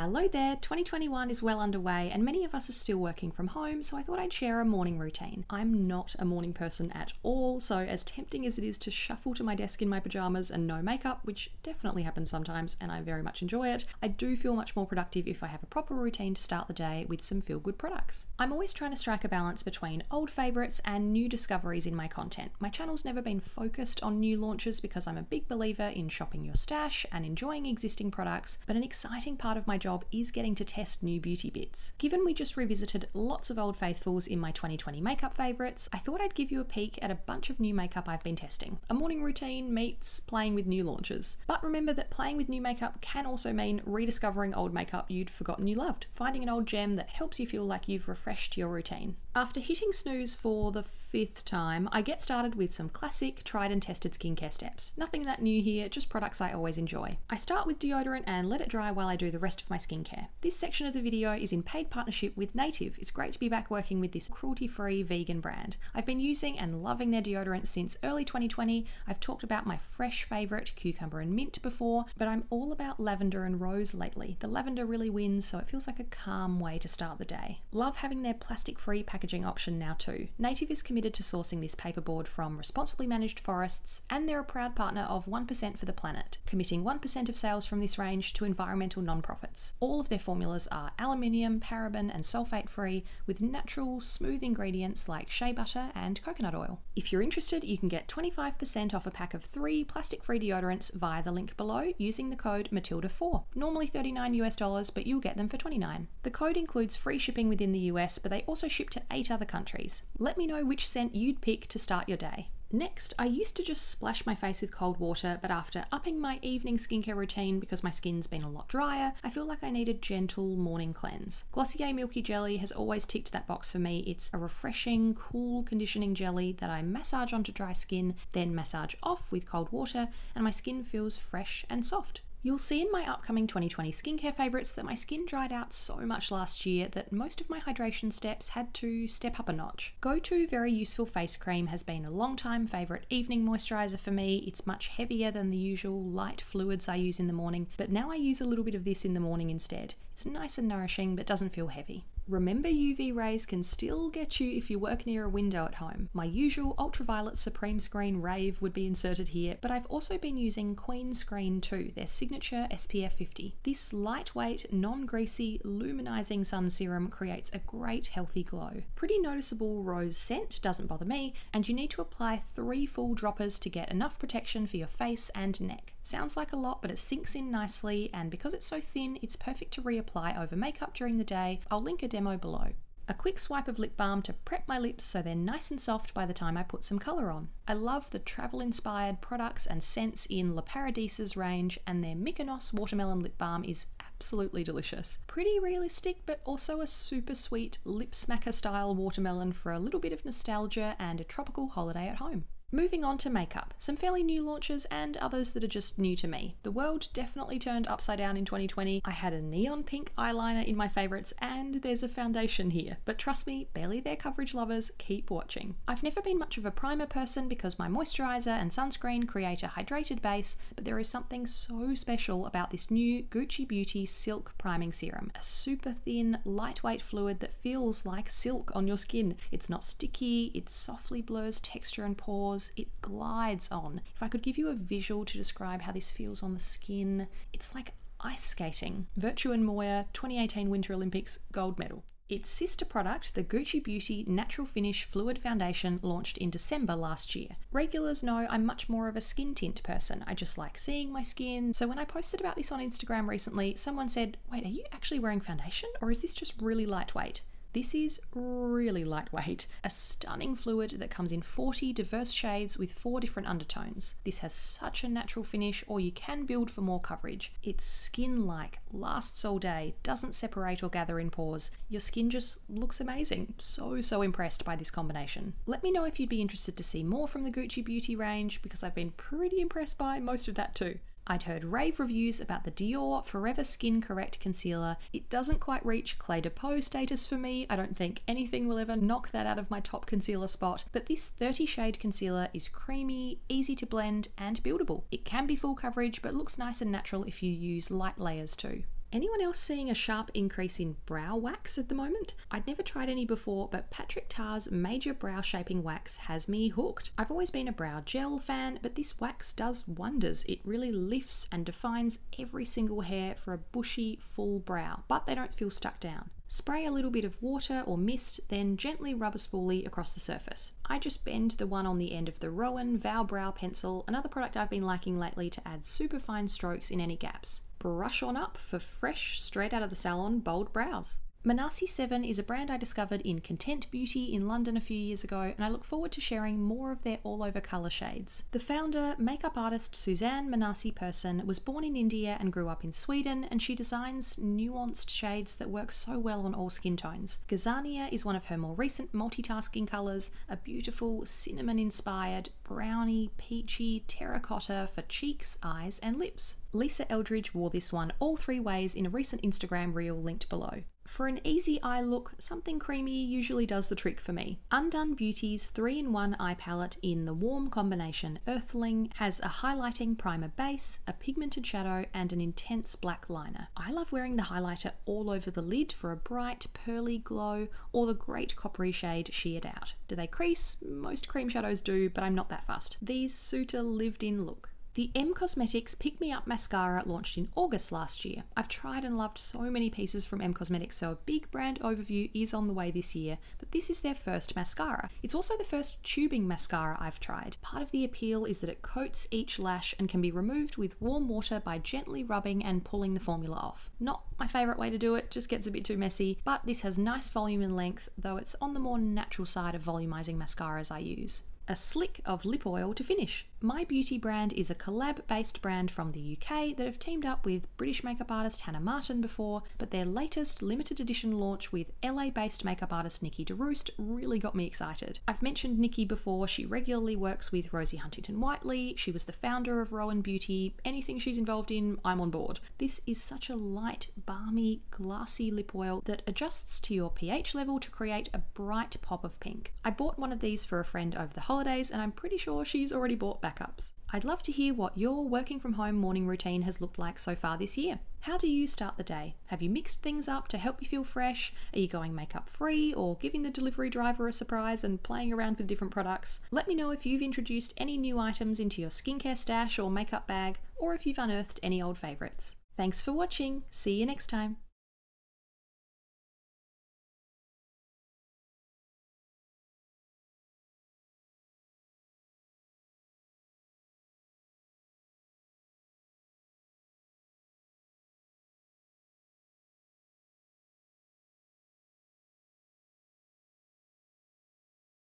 Hello there, 2021 is well underway and many of us are still working from home, so I thought I'd share a morning routine. I'm not a morning person at all, so as tempting as it is to shuffle to my desk in my pajamas and no makeup, which definitely happens sometimes and I very much enjoy it, I do feel much more productive if I have a proper routine to start the day with some feel-good products. I'm always trying to strike a balance between old favourites and new discoveries in my content. My channel's never been focused on new launches because I'm a big believer in shopping your stash and enjoying existing products, but an exciting part of my job is getting to test new beauty bits. Given we just revisited lots of old faithfuls in my 2020 makeup favourites, I thought I'd give you a peek at a bunch of new makeup I've been testing. A morning routine meets playing with new launches. But remember that playing with new makeup can also mean rediscovering old makeup you'd forgotten you loved, finding an old gem that helps you feel like you've refreshed your routine. After hitting snooze for the 5th time, I get started with some classic, tried and tested skincare steps. Nothing that new here, just products I always enjoy. I start with deodorant and let it dry while I do the rest of my skincare. This section of the video is in paid partnership with Native. It's great to be back working with this cruelty-free vegan brand. I've been using and loving their deodorant since early 2020. I've talked about my fresh favourite, cucumber and mint, before, but I'm all about lavender and rose lately. The lavender really wins, so it feels like a calm way to start the day. Love having their plastic-free packaging option now too. Native is committed to sourcing this paperboard from responsibly managed forests, and they're a proud partner of 1% for the planet, committing 1% of sales from this range to environmental non-profits. All of their formulas are aluminium, paraben and sulfate free, with natural, smooth ingredients like shea butter and coconut oil. If you're interested, you can get 25% off a pack of 3 plastic-free deodorants via the link below using the code MATILDA4. Normally $39 US, but you'll get them for $29. The code includes free shipping within the US, but they also ship to 8 other countries. Let me know which scent you'd pick to start your day. Next, I used to just splash my face with cold water, but after upping my evening skincare routine because my skin's been a lot drier, I feel like I need a gentle morning cleanse. Glossier Milky Jelly has always ticked that box for me. It's a refreshing, cool conditioning jelly that I massage onto dry skin, then massage off with cold water, and my skin feels fresh and soft. You'll see in my upcoming 2020 skincare favourites that my skin dried out so much last year that most of my hydration steps had to step up a notch. Go-To Very Useful Face Cream has been a long time favourite evening moisturiser for me. It's much heavier than the usual light fluids I use in the morning, but now I use a little bit of this in the morning instead. It's nice and nourishing but doesn't feel heavy. Remember, UV rays can still get you if you work near a window at home. My usual Ultra Violette Supreme Screen rave would be inserted here, but I've also been using Queen Screen too, their signature SPF 50. This lightweight, non-greasy, luminising sun serum creates a great healthy glow. Pretty noticeable rose scent, doesn't bother me, and you need to apply 3 full droppers to get enough protection for your face and neck. Sounds like a lot, but it sinks in nicely, and because it's so thin, it's perfect to reapply over makeup during the day. I'll link a demo below. A quick swipe of lip balm to prep my lips so they're nice and soft by the time I put some colour on. I love the travel-inspired products and scents in Le Paradis' range, and their Mykonos Watermelon Lip Balm is absolutely delicious. Pretty realistic, but also a super sweet lip smacker-style watermelon for a little bit of nostalgia and a tropical holiday at home. Moving on to makeup, some fairly new launches and others that are just new to me. The world definitely turned upside down in 2020. I had a neon pink eyeliner in my favourites, and there's a foundation here. But trust me, barely there coverage lovers, keep watching. I've never been much of a primer person because my moisturiser and sunscreen create a hydrated base, but there is something so special about this new Gucci Beauty Silk Priming Serum. A super thin, lightweight fluid that feels like silk on your skin. It's not sticky, it softly blurs texture and pores, it glides on. If I could give you a visual to describe how this feels on the skin, it's like ice skating. Virtue and Moya, 2018 Winter Olympics gold medal. Its sister product, the Gucci Beauty Natural Finish Fluid Foundation, launched in December last year. Regulars know I'm much more of a skin tint person. I just like seeing my skin. So when I posted about this on Instagram recently, someone said, "Wait, are you actually wearing foundation, or is this just really lightweight?" This is really lightweight, a stunning fluid that comes in 40 diverse shades with 4 different undertones. This has such a natural finish, or you can build for more coverage. It's skin-like, lasts all day, doesn't separate or gather in pores. Your skin just looks amazing. So impressed by this combination. Let me know if you'd be interested to see more from the Gucci Beauty range, because I've been pretty impressed by most of that too. I'd heard rave reviews about the Dior Forever Skin Correct Concealer. It doesn't quite reach Clé de Peau status for me. I don't think anything will ever knock that out of my top concealer spot, but this 30 shade concealer is creamy, easy to blend and buildable. It can be full coverage, but looks nice and natural if you use light layers too. Anyone else seeing a sharp increase in brow wax at the moment? I'd never tried any before, but Patrick Ta's major brow shaping wax has me hooked. I've always been a brow gel fan, but this wax does wonders. It really lifts and defines every single hair for a bushy, full brow, but they don't feel stuck down. Spray a little bit of water or mist, then gently rub a spoolie across the surface. I just bend the one on the end of the RÓEN Brow Pencil, another product I've been liking lately to add super fine strokes in any gaps. Brush on up for fresh, straight out of the salon, bold brows. Manasi 7 is a brand I discovered in Content Beauty in London a few years ago, and I look forward to sharing more of their all-over colour shades. The founder, makeup artist Suzanne Manasi Persson, was born in India and grew up in Sweden, and she designs nuanced shades that work so well on all skin tones. Gazania is one of her more recent multitasking colours, a beautiful cinnamon-inspired, browny, peachy terracotta for cheeks, eyes and lips. Lisa Eldridge wore this one all three ways in a recent Instagram reel linked below. For an easy eye look, something creamy usually does the trick for me. Undone Beauty's 3-in-1 eye palette in the warm combination Earthling has a highlighting primer base, a pigmented shadow, and an intense black liner. I love wearing the highlighter all over the lid for a bright, pearly glow, or the great coppery shade sheared out. Do they crease? Most cream shadows do, but I'm not that fussed. These suit a lived-in look. The M Cosmetics Pick Me Up Mascara launched in August last year. I've tried and loved so many pieces from M Cosmetics, so a big brand overview is on the way this year, but this is their first mascara. It's also the first tubing mascara I've tried. Part of the appeal is that it coats each lash and can be removed with warm water by gently rubbing and pulling the formula off. Not my favourite way to do it, just gets a bit too messy, but this has nice volume and length, though it's on the more natural side of volumizing mascaras I use. A slick of lip oil to finish. My Beauty brand is a collab-based brand from the UK that have teamed up with British makeup artist Hannah Martin before, but their latest limited edition launch with LA-based makeup artist Nikki DeRoest really got me excited. I've mentioned Nikki before. She regularly works with Rosie Huntington-Whiteley. She was the founder of RÓEN Beauty. Anything she's involved in, I'm on board. This is such a light, balmy, glassy lip oil that adjusts to your pH level to create a bright pop of pink. I bought one of these for a friend over the holidays, and I'm pretty sure she's already bought backups. I'd love to hear what your working from home morning routine has looked like so far this year. How do you start the day? Have you mixed things up to help you feel fresh? Are you going makeup free or giving the delivery driver a surprise and playing around with different products? Let me know if you've introduced any new items into your skincare stash or makeup bag, or if you've unearthed any old favourites. Thanks for watching. See you next time.